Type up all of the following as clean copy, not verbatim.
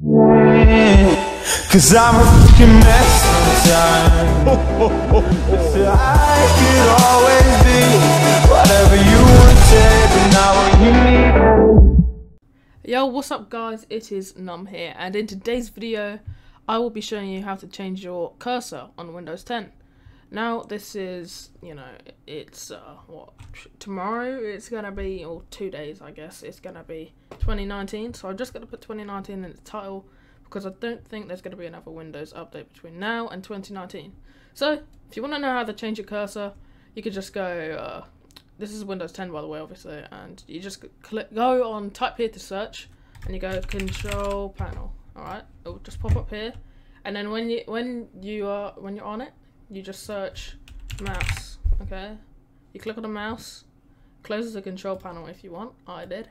'Cause I'm a fucking mess sometimes. So I could always be whatever you would say, but now you need me. Yo, what's up guys, it is Nuhmb here, and in today's video I will be showing you how to change your cursor on Windows 10. Now this is, you know, it's what, tomorrow it's gonna be, or 2 days I guess, it's gonna be 2019, so I'm just gonna put 2019 in the title because I don't think there's gonna be another Windows update between now and 2019. So if you want to know how to change your cursor, you could just go, this is Windows 10 by the way obviously, and you just click, go on, type here to search, and you go control panel. Alright, it will just pop up here, and then when you're on it, you just search mouse, okay? You click on the mouse, closes the control panel if you want, I did,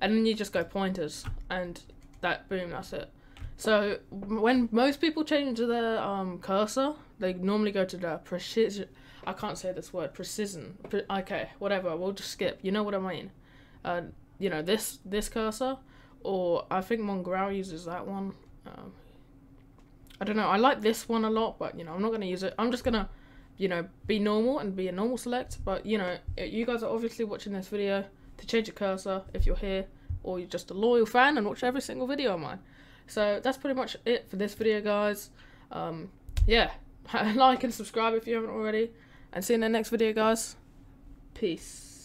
and then you just go pointers, and that, boom, that's it. So when most people change their cursor, they normally go to the precision, I can't say this word, precision, okay, whatever, we'll just skip, you know what I mean. You know, this cursor, or I think Mongraal uses that one, I don't know, I like this one a lot, but, you know, I'm not going to use it. I'm just going to, you know, be normal and be a normal select. But, you know, you guys are obviously watching this video to change your cursor if you're here, or you're just a loyal fan and watch every single video of mine. So that's pretty much it for this video, guys. Yeah, like and subscribe if you haven't already. And see you in the next video, guys. Peace.